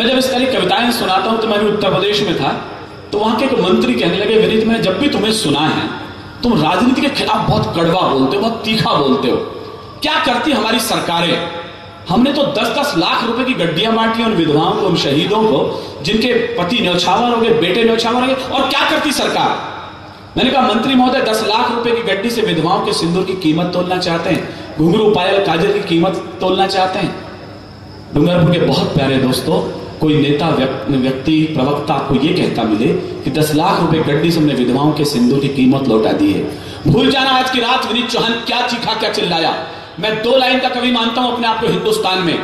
मैं जब इस तरह की कविताएं सुनाता हूं तो मैं भी उत्तर प्रदेश में था, तो वहां के एक मंत्री कहने लगे, विनीत मैंने जब भी तुम्हें सुना है तुम राजनीति के खिलाफ बहुत कड़वा बोलते हो, बहुत तीखा बोलते हो, क्या करती हमारी सरकारें? हमने तो 10-10 लाख रुपए की गड्डियां बांटी उन विधवाओं को, उन शहीदों को जिनके पति न्यौछावर हो गए, बेटे न्यौछावर हो गए, और क्या करती सरकार? मैंने कहा मंत्री महोदय 10 लाख रुपए की गड्डी से विधवाओं के सिंदूर की कीमत तोलना चाहते हैं, घुंघरू पायल काजल की कीमत तोलना चाहते हैं। डूंगरपुर के बहुत प्यारे दोस्तों, कोई नेता व्यक्ति प्रवक्ता आपको ये कहता मिले कि 10 लाख रुपए गड्डी से हमने विधवाओं के सिंदूर की कीमत लौटा दी है, भूल जाना आज की रात विनीत चौहान क्या चीखा क्या चिल्लाया। मैं 2 लाइन का कवि मानता हूं अपने आप को हिंदुस्तान में,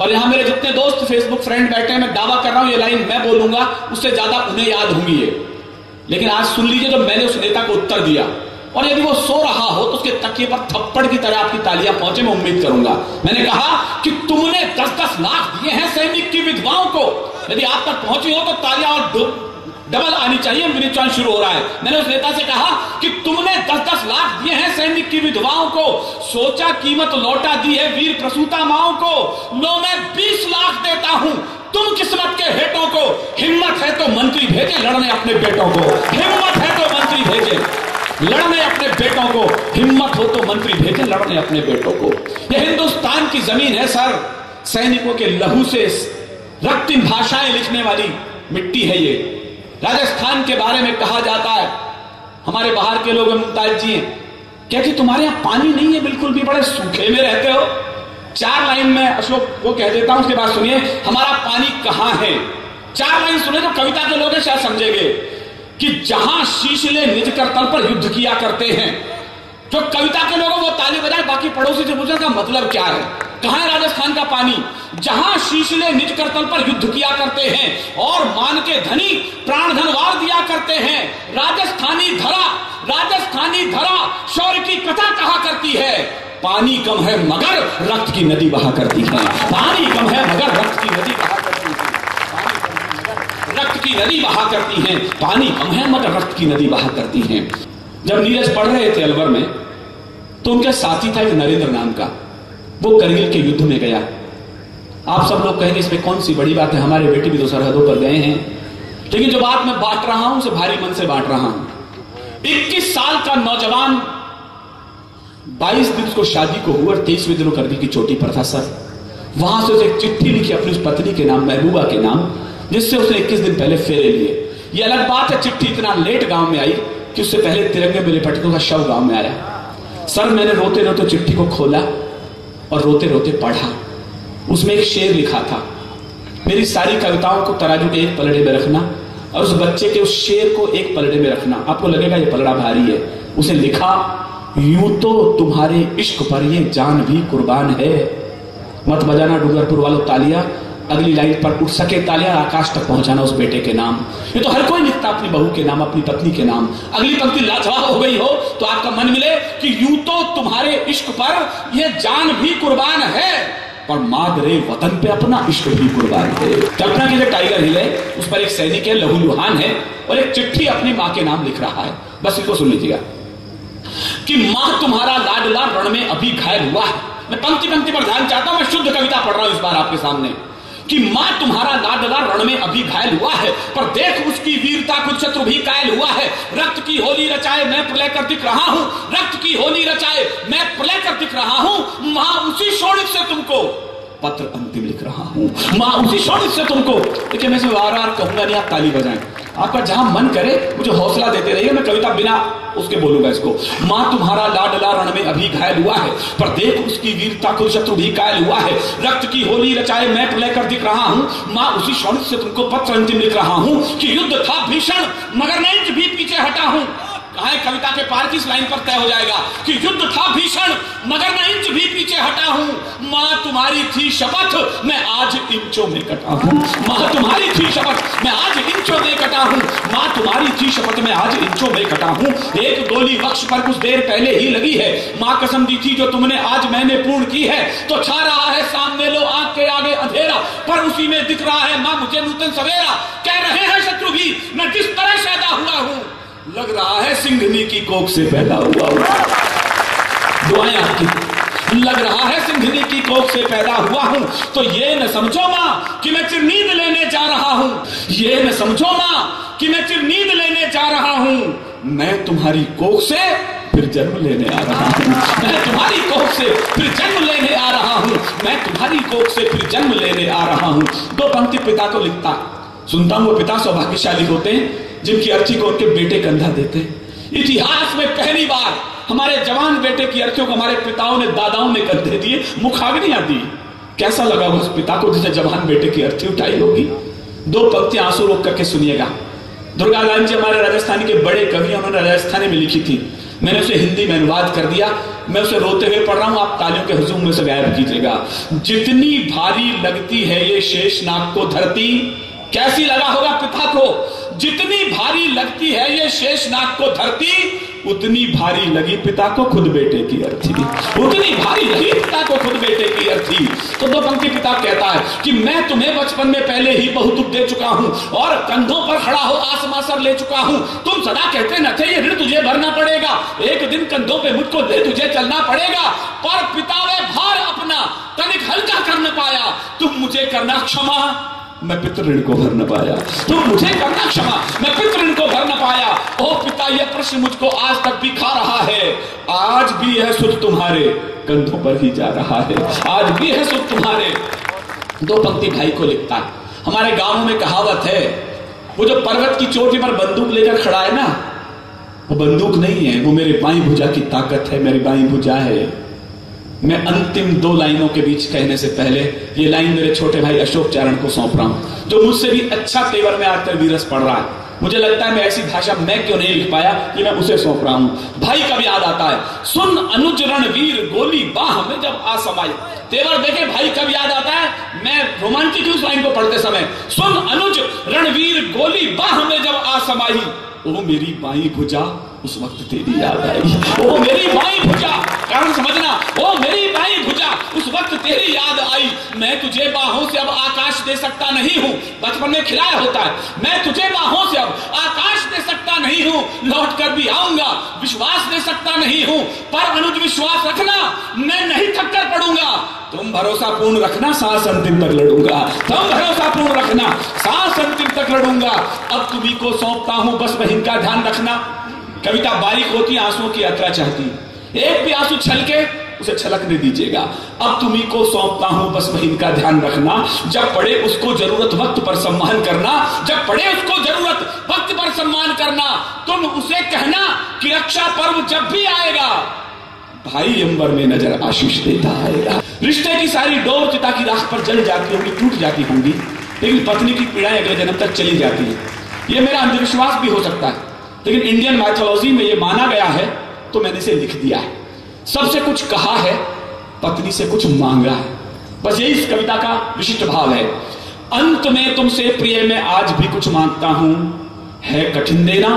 और यहां मेरे जितने दोस्त फेसबुक फ्रेंड बैठे हैं, मैं दावा कर रहा हूं ये लाइन मैं बोलूंगा उससे ज्यादा उन्हें याद होंगी ये। लेकिन आज सुन लीजिए जब मैंने उस नेता को उत्तर दिया, और यदि वो सो रहा हो तो उसके तकिए पर थप्पड़ की तरह आपकी तालियां पहुंचे, मैं उम्मीद करूंगा। मैंने कहा कि तुमने 10-10 लाख दिए हैं सैनिक की विधवाओं को, यदि आप तक पहुंची हो तो तालियां और डबल आनी चाहिए। विनीत चौहान शुरू हो रहा है। मैंने उस नेता से कहा कि तुमने 10-10 लाख दिए हैं सैनिक की विधवाओं को, सोचा कीमत लौटा दी है वीर प्रसूता माओ को, लो मैं 20 लाख देता हूं तुम किस्मत के हेटों को। हिम्मत है तो मंत्री भेजे लड़ने अपने बेटों को, हिम्मत है तो मंत्री भेजे लड़ने अपने बेटों को, हिम्मत हो तो मंत्री भेजे लड़ने अपने बेटों को। यह हिंदुस्तान की जमीन है सर, सैनिकों के लहू से रक्तिम भाषाएं लिखने वाली मिट्टी है ये। राजस्थान के बारे में कहा जाता है, हमारे बाहर के लोग मुमताज जी हैं, क्या कि तुम्हारे यहां पानी नहीं है बिल्कुल भी, बड़े सूखे में रहते हो। 4 लाइन में अशोक को कह देता हूं, उसके बाद सुनिए हमारा पानी कहां है। 4 लाइन सुने तो कविता के लोग शायद समझेंगे कि जहां शीशले निज करतल पर युद्ध किया करते हैं। जो कविता के लोगों वो ताली बजाए, बाकी पड़ोसी से पूछने का मतलब क्या है, कहां है राजस्थान का पानी? जहां शीशले निज करतल पर युद्ध किया करते हैं और मान के धनी प्राण धनवार दिया करते हैं। राजस्थानी धरा शौर्य की कथा कहा करती है। पानी कम है मगर रक्त की नदी बहा करती है, पानी कम है मगर रक्त की नदी बहा करती है, रक्त की नदी बहा करती हैं। पानी कम है मगर रक्त की नदी बहा करती हैं। जब नीरज पढ़ रहे थे अलवर में, तो उनका साथी था एक नरेंद्र नाम का, वो करगिल के युद्ध में गया। आप सब लोग कहेंगे इसमें कौन सी बड़ी बात है, हमारे बेटे भी तो सरहदों पर गए हैं, लेकिन जो बात मैं बांट रहा हूं उसे भारी मन से बांट रहा हूं। 21 साल का नौजवान 22 दिन उसको शादी को हुआ और 23वें दिन करगिल की चोटी पर था सर। वहां से उसे एक चिट्ठी लिखी अपनी उस पत्नी के नाम, महबूबा के नाम, जिससे उसने 21 दिन पहले फेरे लिए। ये अलग बात है चिट्ठी इतना लेट गांव में आई कि उससे पहले तिरंगे में लिपटकों का शव गांव में आया। सर मैंने रोते रोते चिट्ठी को खोला और रोते रोते पढ़ा। उसमें एक शेर लिखा था, मेरी सारी कविताओं को तराजू के एक पलड़े में रखना और उस बच्चे के उस शेर को एक पलड़े में रखना, आपको लगेगा ये पलड़ा भारी है। उसने लिखा, यूं तो तुम्हारे इश्क पर ये जान भी कुर्बान है। मत बजाना डूंगरपुर वालों तालियां, अगली लाइन पर उठ सके तालियां आकाश तक पहुंचाना उस बेटे के नाम। ये तो हर कोई लिखता अपनी बहू के नाम, अपनी पत्नी के नाम। अगली पंक्ति लाजवाब हो गई हो तो आपका मन मिले कि यूं तो तुम्हारे इश्क पर यह जान भी कुर्बान है, पर मादरे वतन पे अपना इश्क भी कुर्बान है। कल्पना कीजिए टाइगर हिल है, उस पर एक सैनिक है, लहूलुहान है, और एक चिट्ठी अपनी माँ के नाम लिख रहा है। बस इसको सुन लीजिएगा कि माँ तुम्हारा लाडला रण में अभी घायल हुआ है। मैं पंक्ति पंक्ति पर ध्यान चाहता हूं, मैं शुद्ध कविता पढ़ रहा हूं इस बार आपके सामने। कि मां तुम्हारा लाडला रण में अभी घायल हुआ है, पर देख उसकी वीरता कुछ शत्रु भी कायल हुआ है। रक्त की होली रचाए मैं प्रलय कर दिख रहा हूं, रक्त की होली रचाए मैं प्रलय कर दिख रहा हूं। मां उसी शोणित से तुमको पत्र अंतिम लिख रहा हूं, मां उसी शोणित से तुमको। देखिए मैं बार बार कहूंगा नहीं, आप ताली बजाएं, आपका जहां मन करे मुझे हौसला देते रहिए, मैं कविता बिना उसके बोलूंगा इसको। मां तुम्हारा लाडला रण में अभी घायल हुआ है, पर देख उसकी वीरता को शत्रु भी कायल हुआ है। रक्त की होली रचाए मैं प्रलय कर दिख रहा हूं, मां उसी शौर्य से तुमको पत्र अंतिम लिख रहा हूं। कि युद्ध था भीषण मगर मैं भी पीछे हटा हूं। कहा है कविता के पार की इस लाइन पर तय हो जाएगा कि युद्ध था भीषण मगर मैं इंच भी पीछे हटा हूं। मां तुम्हारी थी शपथ मैं आज इंचों में कटा हूं, मां तुम्हारी थी शपथ मैं आज इंचों में कटा हूं, मां तुम्हारी थी शपथ मैं आज इंचों में कटा हूं। एक गोली वक्ष पर कुछ देर पहले ही लगी है, मां कसम दी थी जो तुमने आज मैंने पूर्ण की है। तो छा रहा है सामने लो आंख के आगे अंधेरा, पर उसी में दिख रहा है मां मुझे नूतन सवेरा। कह रहे हैं शत्रु भी मैं किस तरह पैदा हुआ हूं, लग रहा है सिंघनी की कोख से पैदा हुआ हूं। दुआएं आपकी, लग रहा है सिंघनी की कोख से पैदा हुआ हूं। तो ये न समझो मां कि मैं चिरनींद लेने ये न समझो मां कि मैं सिर्फ नींद लेने जा रहा हूं, मैं तुम्हारी कोख से फिर जन्म लेने आ रहा हूं, मैं तुम्हारी कोख से फिर जन्म लेने आ रहा हूं, मैं तुम्हारी कोख से फिर जन्म लेने आ रहा हूं। दो पंक्ति पिता को लिखता सुनता हूं। वो पिता सौभाग्यशाली होते हैं जिनकी अर्ची को उनके बेटे कंधा देते हैं। इतिहास में पहली बार हमारे जवान बेटे की अर्थियों को हमारे पिताओं ने दादाओं ने कंधे दिए, मुखाग्नियां दी। कैसा लगा उस पिता को जिसे जवान बेटे की अर्थी उठाई होगी। दो पंक्तियां आंसू रोक करके सुनिएगा। दुर्गालाल जी हमारे राजस्थानी के बड़े कवि, उन्होंने राजस्थानी में लिखी थी, मैंने उसे हिंदी में अनुवाद कर दिया, मैं उसे रोते हुए पढ़ रहा हूं, आप तालियों के हुजूम में से गायब कीजिएगा। जितनी भारी लगती है ये शेषनाग को धरती, कैसी लगा होगा पिता को, जितनी भारी लगती है ये शेषनाग को धरती, उतनी भारी लगी पिता को खुद बेटे की अर्थी, उतनी भारी लगी पिता को खुद बेटे की अर्थी। तो दो पंक्ति पिता कहता है कि मैं तुम्हें बचपन में पहले ही बहुत दुख दे चुका हूं और कंधों पर खड़ा हो आसमासर ले चुका हूं। तुम सदा कहते न थे ये ऋण तुझे भरना पड़ेगा, एक दिन कंधों पे मुझको दे तुझे चलना पड़ेगा, पर पिता वे भार अपना तनिक हल्का कर न पाया। तुम मुझे करना क्षमा, मैं पितृ ऋण को भर न पाया, तुम मुझे करना क्षमा, मैं पितृ ऋण को भर न पाया। ओ पिता यह प्रश्न मुझको आज तक भी खा रहा है, आज भी यह सुध तुम्हारे कंधों पर ही जा रहा है, आज भी यह सुध तुम्हारे। दो पंक्ति भाई को लिखता है। हमारे गांव में कहावत है, वो जो पर्वत की चोटी पर बंदूक लेकर खड़ा है ना, वो बंदूक नहीं है, वो मेरे बाई भुजा की ताकत है, मेरी बाई भुजा है। मैं अंतिम दो लाइनों के बीच कहने से पहले ये लाइन मेरे छोटे भाई अशोक चारण को सौंप रहा हूं, जो मुझसे भी अच्छा तेवर में आकर वीरस पढ़ रहा है। मुझे लगता है मैं ऐसी भाषा मैं क्यों नहीं लिख पाया, ये मैं उसे सौंप रहा हूं। भाई का भी याद आता है, सुन अनुज रणवीर गोली बाह में जब आ समाई। तेवर देखे भाई का भी याद आता है, मैं रोमांचित हूं उस लाइन को पढ़ते समय। सुन अनुज रणवीर गोली बाह में जब आ समाई, ओ मेरी बाई भुजा उस वक्त तेरी याद आई। ओ मेरी बाई भुजा, कारण समझना, ओ मेरी बाई भुजा उस वक्त तेरी याद आई। मैं तुझे बाहों से अब आकाश दे सकता नहीं हूँ, बचपन में खिलाया होता है, मैं तुझे बाहों से अब आकाश दे सकता नहीं हूँ, लौट कर भी आऊंगा विश्वास दे सकता नहीं हूँ, पर अनुज विश्वास रखना मैं नहीं थक कर पड़ूंगा। तुम भरोसा पूर्ण रखना सांस अंतिम तक लड़ूंगा, तुम भरोसा पूर्ण रखना सांस अंतिम तक लड़ूंगा। अब तुम्ही को सौंपता हूं, बस बहन का ध्यान रखना। कविता बारीक होती, आंसुओं की यात्रा चाहती, एक भी आंसू छलके उसे छलकने दीजिएगा। अब तुम्ही को सौंपता हूं, बस बहन का ध्यान रखना। जब पड़े उसको जरूरत वक्त पर सम्मान करना, जब पड़े उसको जरूरत वक्त पर सम्मान करना। तुम उसे कहना कि रक्षा पर्व जब भी आएगा, भाई अंबर में नजर आशीष देता आएगा। रिश्ते की सारी डोर चिता की राख पर जल जाती होगी, टूट जाती होंगी, लेकिन पत्नी की पीड़ाएं अगले जन्म तक चली जाती है। ये मेरा अंधविश्वास भी हो सकता है, लेकिन इंडियन माइथोलॉजी में ये माना गया है, तो मैंने इसे लिख दिया है। सबसे कुछ कहा है, पत्नी से कुछ मांगा है, बस यही इस कविता का विशिष्ट भाव है। अंत में तुमसे प्रिय मैं आज भी कुछ मांगता हूं, है कठिन देना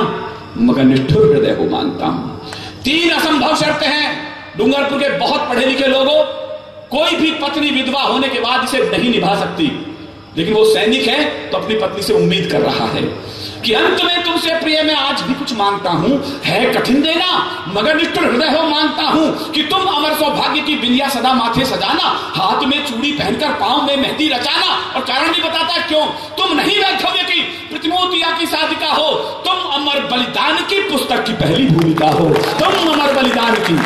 मगर निष्ठुर हृदय को मांगता हूं। तीन असंभव शर्तें हैं डूंगरपुर के बहुत पढ़े लिखे लोगों, कोई भी पत्नी विधवा होने के बाद इसे नहीं निभा सकती, लेकिन वो सैनिक है तो अपनी पत्नी से उम्मीद कर रहा है कि अंत में तुमसे प्रिय मैं आज भी कुछ मांगता हूं, है कठिन देना मगर निष्ठुर हृदय हो मांगता हूं, कि तुम अमर सौभाग्य की बिंदिया सदा माथे सजाना, हाथ में चूड़ी पहनकर पांव में मेहंदी रचाना। और कारण भी बताता क्यों, तुम नहीं वैधव्य की प्रतिमूर्तिया की साधिका हो, तुम अमर बलिदान की पुस्तक की पहली भूमिका हो, तुम अमर बलिदान की,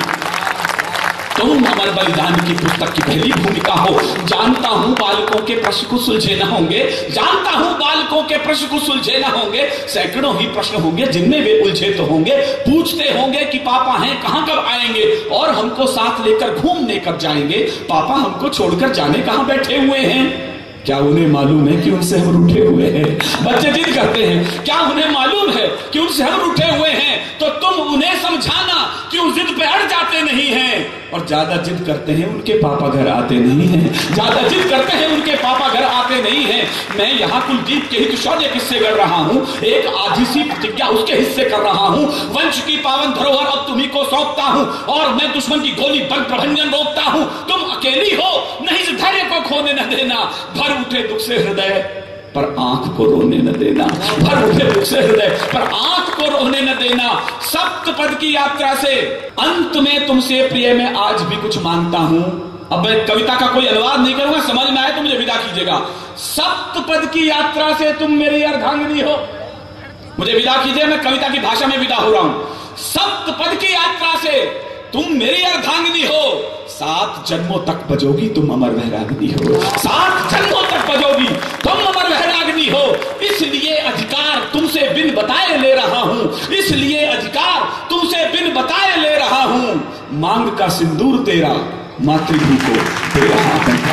तुम अमर बलिदान की पुस्तक की पहली भूमिका हो। जानता हूं बालकों के प्रश्न को सुलझे ना होंगे, जानता हूं बालकों के प्रश्न को सुलझे ना होंगे, सैकड़ों ही प्रश्न होंगे जिनमें वे उलझे तो होंगे, पूछते होंगे कि पापा हैं कहां कब आएंगे, और हमको साथ लेकर घूमने कब जाएंगे, पापा हमको छोड़कर जाने कहां बैठे हुए हैं, क्या उन्हें मालूम है कि उनसे हम रूठे हुए हैं। बच्चे जिद करते हैं, क्या उन्हें मालूम है कि उनसे हम रूठे हुए हैं, तो तुम उन्हें समझाना कि उस जिद पे अड़ जाते नहीं हैं, और ज्यादा जिद करते हैं उनके पापा घर आते नहीं हैं, ज्यादा जिद करते हैं उनके पापा घर आते नहीं हैं। मैं यहाँ कुलदीप के हित शौर्य किस्से कर रहा हूँ, एक आधी सी प्रतिज्ञा उसके हिस्से कर रहा हूँ। वंश की पावन धरोहर अब तुम्ही को सौंपता हूँ, और मैं दुश्मन की गोली बल प्रभंजन रोकता हूँ। तुम अकेली हो, नहीं इस धैर्य को खोने न देना, भर उठे दुख से हृदय पर आंख को रोने न देना, भर उठे दुख से हृदय पर आंख को रोने न देना। सप्तपद की यात्रा से अंत में तुमसे प्रिय मैं आज भी कुछ मांगता हूं। अब मैं कविता का कोई अनुवाद नहीं करूंगा, समझ में आए तो मुझे विदा कीजिएगा। सप्तपद की यात्रा से तुम मेरी अर्धांगिनी हो। मुझे विदा कीजिए, मैं कविता की भाषा में विदा हो रहा हूं। सप्तपद की यात्रा से तुम मेरी अर्धांगिनी हो, 7 जन्मों तक बजोगी तुम अमर वैराग्नी हो। 7 जन्मों तक बजोगी तुम अमर वैराग्नी हो। इसलिए अधिकार तुमसे बिन बताए ले रहा हूं, इसलिए अधिकार तुमसे बिन बताए ले रहा हूं। मांग का सिंदूर तेरा मातृभूमि को दे रहा हूं।